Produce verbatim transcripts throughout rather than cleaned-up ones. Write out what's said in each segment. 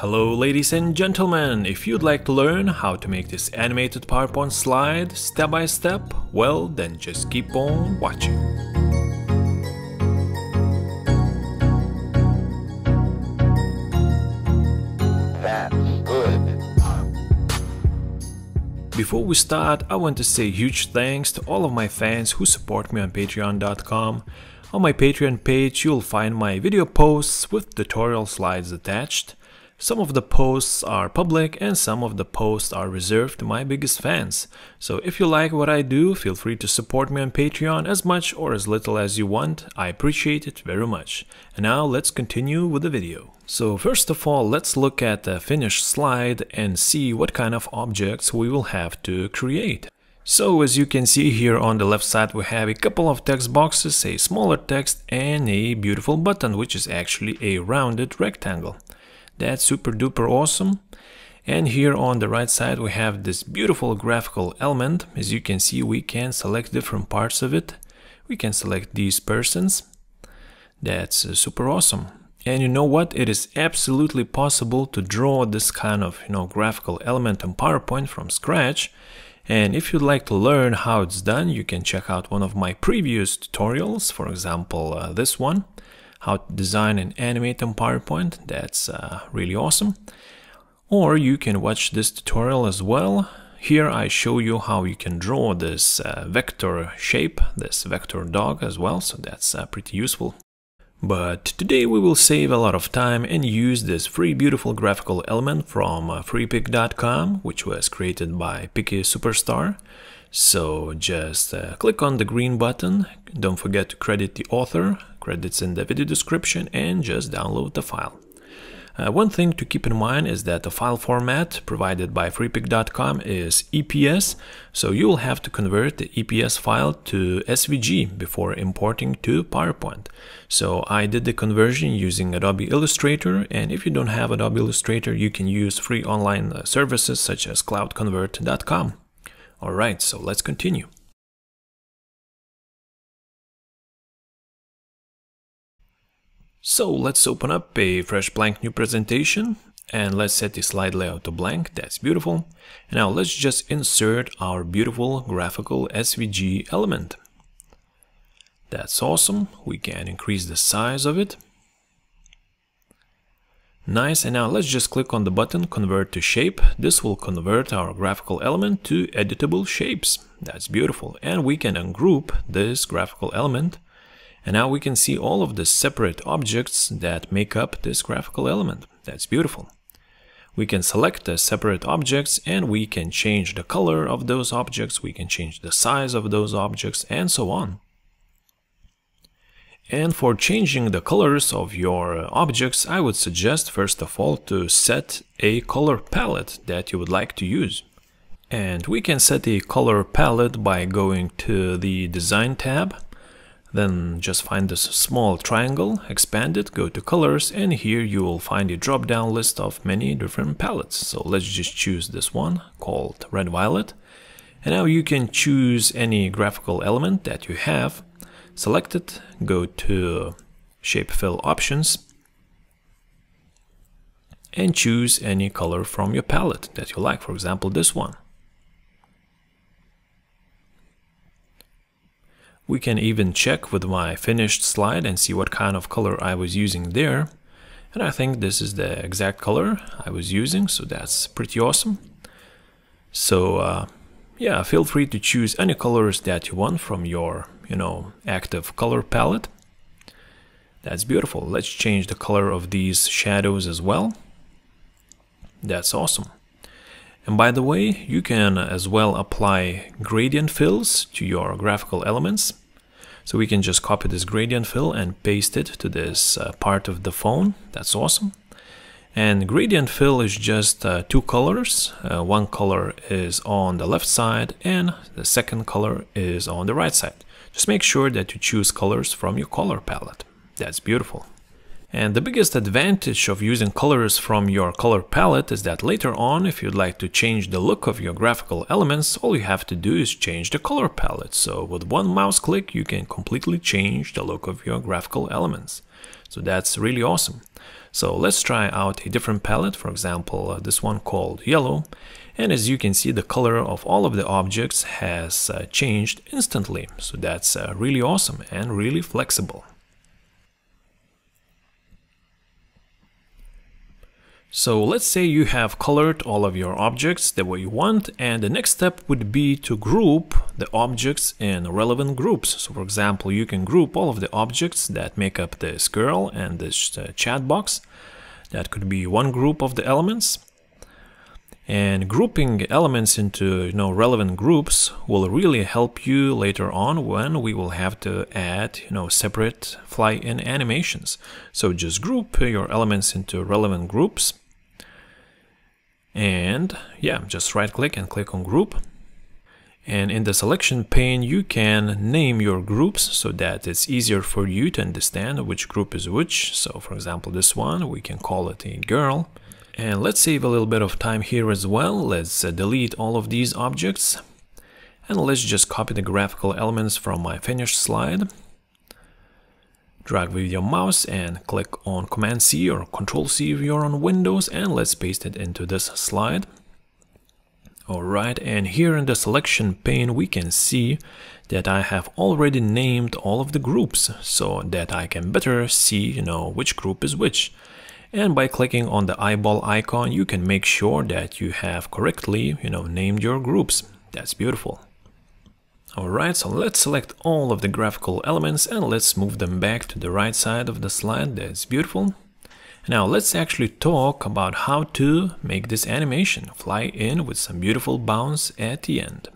Hello ladies and gentlemen, if you'd like to learn how to make this animated PowerPoint slide step by step, well then just keep on watching. That's good. Before we start, I want to say huge thanks to all of my fans who support me on Patreon dot com. On my Patreon page you'll find my video posts with tutorial slides attached. Some of the posts are public and some of the posts are reserved to my biggest fans. So if you like what I do, feel free to support me on Patreon as much or as little as you want. I appreciate it very much. And now let's continue with the video. So first of all, let's look at the finished slide and see what kind of objects we will have to create. So as you can see here on the left side we have a couple of text boxes, a smaller text and a beautiful button, which is actually a rounded rectangle. That's super duper awesome. And here on the right side we have this beautiful graphical element. As you can see, we can select different parts of it. We can select these persons. That's uh, super awesome. And you know what, it is absolutely possible to draw this kind of, you know, graphical element in PowerPoint from scratch. And if you'd like to learn how it's done, you can check out one of my previous tutorials, for example uh, this one, how to design and animate in PowerPoint. That's uh, really awesome. Or you can watch this tutorial as well. Here I show you how you can draw this uh, vector shape, this vector dog as well, so that's uh, pretty useful. But today we will save a lot of time and use this free beautiful graphical element from uh, free pik dot com, which was created by Piki Superstar. So just uh, click on the green button, don't forget to credit the author, credits in the video description, and just download the file. Uh, one thing to keep in mind is that the file format provided by freepik dot com is E P S, so you will have to convert the E P S file to S V G before importing to PowerPoint. So I did the conversion using Adobe Illustrator, and if you don't have Adobe Illustrator, you can use free online services such as cloud convert dot com. Alright, so let's continue. So let's open up a fresh blank new presentation and let's set the slide layout to blank. That's beautiful. Now let's just insert our beautiful graphical S V G element. That's awesome. We can increase the size of it. Nice, and now let's just click on the button Convert to Shape. This will convert our graphical element to editable shapes. That's beautiful. And we can ungroup this graphical element. And now we can see all of the separate objects that make up this graphical element. That's beautiful. We can select the separate objects and we can change the color of those objects, we can change the size of those objects, and so on. And for changing the colors of your objects, I would suggest first of all to set a color palette that you would like to use. And we can set a color palette by going to the Design tab. Then just find this small triangle, expand it, go to colors, and here you will find a drop-down list of many different palettes. So let's just choose this one called Red Violet. And now you can choose any graphical element that you have. Select it, go to Shape Fill Options, and choose any color from your palette that you like, for example this one. We can even check with my finished slide and see what kind of color I was using there. And I think this is the exact color I was using, so that's pretty awesome. So uh, yeah, feel free to choose any colors that you want from your, you know, active color palette. That's beautiful. Let's change the color of these shadows as well. That's awesome. And by the way, you can as well apply gradient fills to your graphical elements. So we can just copy this gradient fill and paste it to this uh, part of the phone. That's awesome. And gradient fill is just uh, two colors. Uh, one color is on the left side and the second color is on the right side. Just make sure that you choose colors from your color palette. That's beautiful. And the biggest advantage of using colors from your color palette is that later on, if you'd like to change the look of your graphical elements, all you have to do is change the color palette. So with one mouse click, you can completely change the look of your graphical elements. So that's really awesome. So let's try out a different palette, for example, this one called yellow. And as you can see, the color of all of the objects has uh, changed instantly. So that's uh, really awesome and really flexible. So let's say you have colored all of your objects the way you want, and the next step would be to group the objects in relevant groups. So for example, you can group all of the objects that make up this girl and this chat box. That could be one group of the elements. And grouping elements into, you know, relevant groups will really help you later on when we will have to add, you know, separate fly-in animations. So just group your elements into relevant groups. And yeah, just right-click and click on group. And in the selection pane, you can name your groups so that it's easier for you to understand which group is which. So for example, this one, we can call it a girl. And let's save a little bit of time here as well. Let's delete all of these objects. And let's just copy the graphical elements from my finished slide. Drag with your mouse and click on Command C or Control C if you're on Windows, and let's paste it into this slide. Alright, and here in the selection pane we can see that I have already named all of the groups so that I can better see, you know, which group is which. And by clicking on the eyeball icon, you can make sure that you have correctly, you know, named your groups. That's beautiful. Alright, so let's select all of the graphical elements and let's move them back to the right side of the slide. That's beautiful. Now let's actually talk about how to make this animation fly in with some beautiful bounce at the end.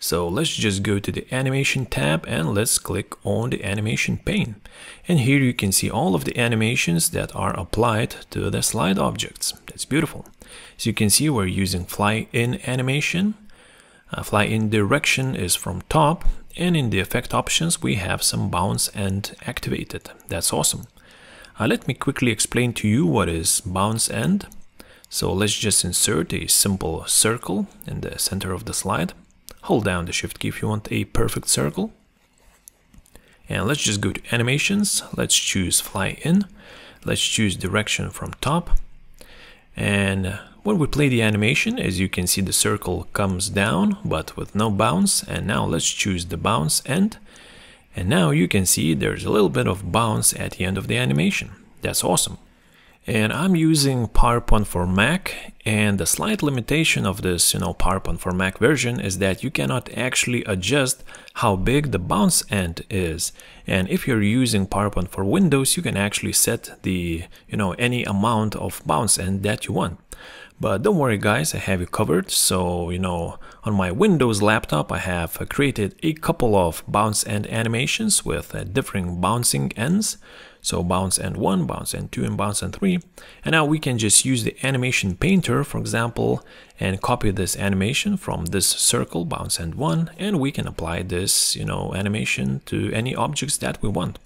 So let's just go to the animation tab and let's click on the animation pane. And here you can see all of the animations that are applied to the slide objects. That's beautiful. So you can see we're using fly in animation. Uh, fly in direction is from top, and in the effect options we have some bounce end activated. That's awesome. Uh, let me quickly explain to you what is bounce end. So let's just insert a simple circle in the center of the slide. Hold down the shift key if you want a perfect circle. And let's just go to animations. Let's choose fly in. Let's choose direction from top. And when we play the animation, as you can see, the circle comes down, but with no bounce. And now let's choose the bounce end. And now you can see there's a little bit of bounce at the end of the animation. That's awesome. And I'm using PowerPoint for Mac, and the slight limitation of this, you know, PowerPoint for Mac version is that you cannot actually adjust how big the bounce end is. And if you're using PowerPoint for Windows, you can actually set the, you know, any amount of bounce end that you want. But don't worry guys, I have you covered. So, you know, on my Windows laptop I have created a couple of bounce end animations with differing bouncing ends. So bounce end one, bounce end two, and bounce end three. And now we can just use the animation painter, for example, and copy this animation from this circle, bounce end one, and we can apply this, you know, animation to any objects that we want.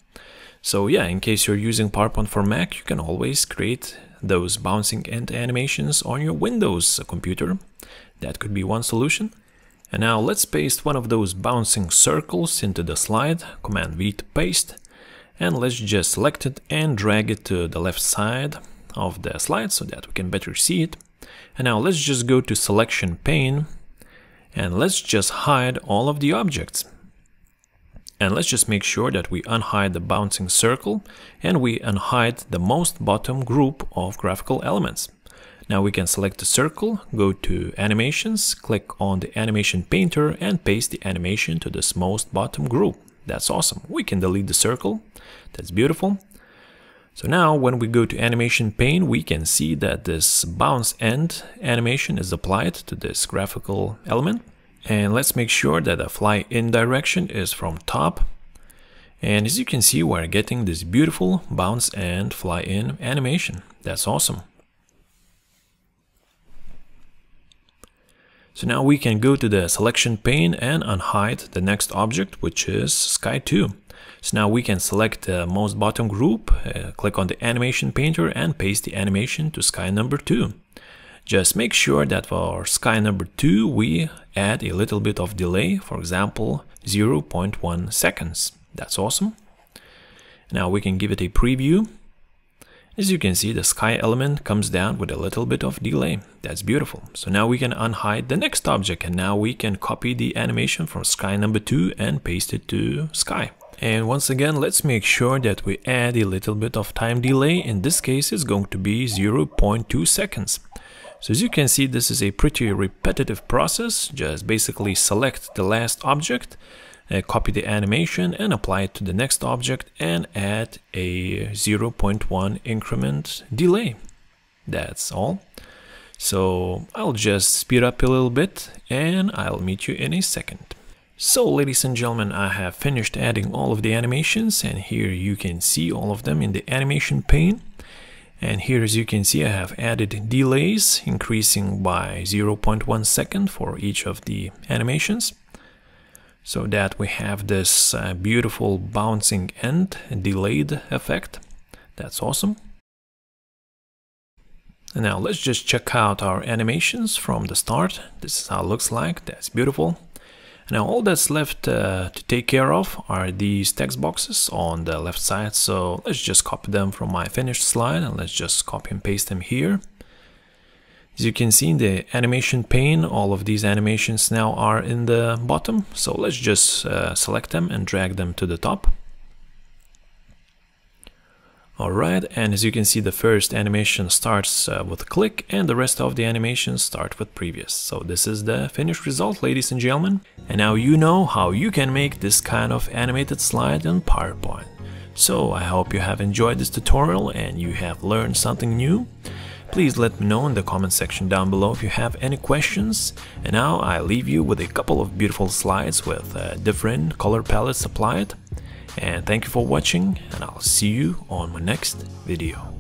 So yeah, in case you're using PowerPoint for Mac, you can always create those bouncing end animations on your Windows computer. That could be one solution. And now let's paste one of those bouncing circles into the slide. Command V to paste. And let's just select it and drag it to the left side of the slide so that we can better see it. And now let's just go to selection pane and let's just hide all of the objects. And let's just make sure that we unhide the bouncing circle and we unhide the most bottom group of graphical elements. Now we can select the circle, go to animations, click on the animation painter and paste the animation to this most bottom group. That's awesome. We can delete the circle. That's beautiful. So now when we go to animation pane, we can see that this bounce end animation is applied to this graphical element. And let's make sure that the fly in direction is from top. And as you can see, we're getting this beautiful bounce and fly in animation. That's awesome. So now we can go to the selection pane and unhide the next object, which is Sky two. So now we can select the most bottom group, uh, click on the animation painter and paste the animation to Sky number two. Just make sure that for Sky number two we add a little bit of delay, for example zero point one seconds. That's awesome. Now we can give it a preview. As you can see, the sky element comes down with a little bit of delay. That's beautiful. So now we can unhide the next object, and now we can copy the animation from sky number two and paste it to sky. And once again, let's make sure that we add a little bit of time delay. In this case, it's going to be zero point two seconds. So as you can see, this is a pretty repetitive process. Just basically select the last object, uh, copy the animation and apply it to the next object and add a zero point one increment delay. That's all. So I'll just speed up a little bit and I'll meet you in a second. So ladies and gentlemen, I have finished adding all of the animations, and here you can see all of them in the animation pane. And here, as you can see, I have added delays increasing by zero point one second for each of the animations, so that we have this uh, beautiful bouncing end delayed effect. That's awesome. And now let's just check out our animations from the start. This is how it looks like. That's beautiful. Now all that's left uh, to take care of are these text boxes on the left side, so let's just copy them from my finished slide and let's just copy and paste them here. As you can see in the animation pane, all of these animations now are in the bottom, so let's just uh, select them and drag them to the top. Alright, and as you can see, the first animation starts uh, with a click and the rest of the animations start with previous. So this is the finished result, ladies and gentlemen. And now you know how you can make this kind of animated slide in PowerPoint. So I hope you have enjoyed this tutorial and you have learned something new. Please let me know in the comment section down below if you have any questions. And now I leave you with a couple of beautiful slides with uh, different color palettes applied. And thank you for watching, and I'll see you on my next video.